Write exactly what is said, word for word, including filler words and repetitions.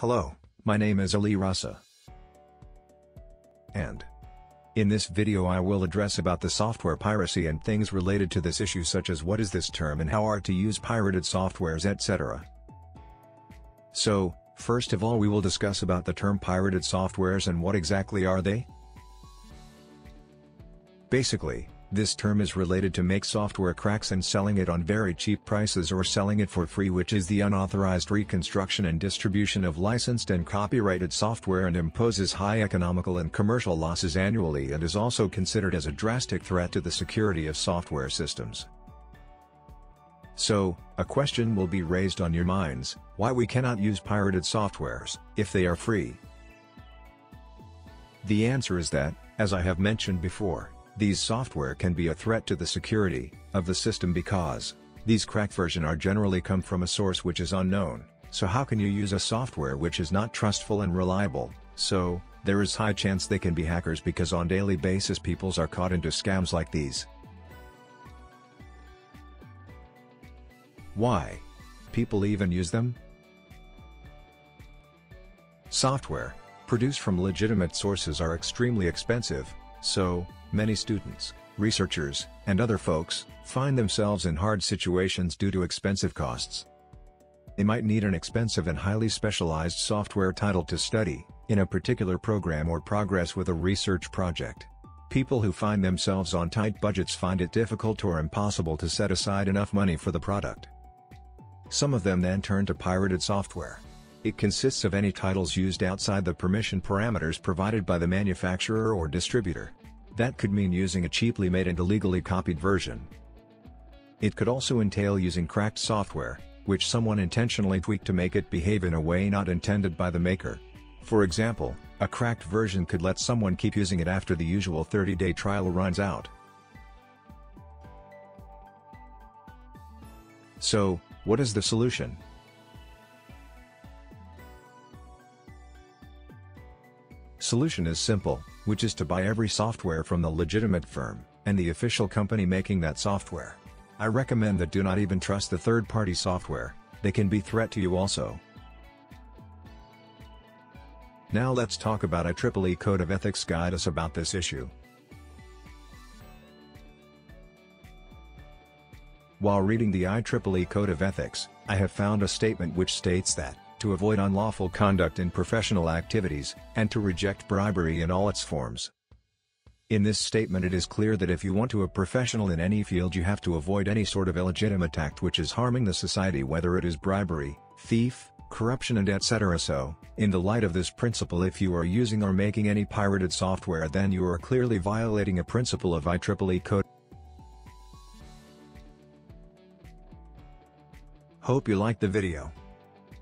Hello, my name is Ali Rasa, and in this video I will address about the software piracy and things related to this issue, such as what is this term and how are to use pirated softwares, et cetera. So, first of all, we will discuss about the term pirated softwares and what exactly are they? Basically, this term is related to make software cracks and selling it on very cheap prices or selling it for free, which is the unauthorized reconstruction and distribution of licensed and copyrighted software and imposes high economical and commercial losses annually and is also considered as a drastic threat to the security of software systems. So, a question will be raised on your minds, why we cannot use pirated softwares, if they are free? The answer is that, as I have mentioned before, these software can be a threat to the security of the system because these cracked versions are generally come from a source which is unknown, so how can you use a software which is not trustful and reliable, so there is high chance they can be hackers because on daily basis peoples are caught into scams like these. Why people even use them? Software produced from legitimate sources are extremely expensive, so many students, researchers, and other folks find themselves in hard situations due to expensive costs. They might need an expensive and highly specialized software title to study in a particular program or progress with a research project. People who find themselves on tight budgets find it difficult or impossible to set aside enough money for the product. Some of them then turn to pirated software. It consists of any titles used outside the permission parameters provided by the manufacturer or distributor. That could mean using a cheaply made and illegally copied version. It could also entail using cracked software, which someone intentionally tweaked to make it behave in a way not intended by the maker. For example, a cracked version could let someone keep using it after the usual thirty day trial runs out. So, what is the solution? Solution is simple, which is to buy every software from the legitimate firm and the official company making that software. I recommend that do not even trust the third-party software, they can be threat to you also. Now let's talk about I triple E Code of Ethics guide us about this issue. While reading the I triple E Code of Ethics, I have found a statement which states that to avoid unlawful conduct in professional activities, and to reject bribery in all its forms. In this statement it is clear that if you want to be a professional in any field you have to avoid any sort of illegitimate act which is harming the society, whether it is bribery, thief, corruption and et cetera. So, in the light of this principle, if you are using or making any pirated software, then you are clearly violating a principle of I triple E Code. Hope you liked the video.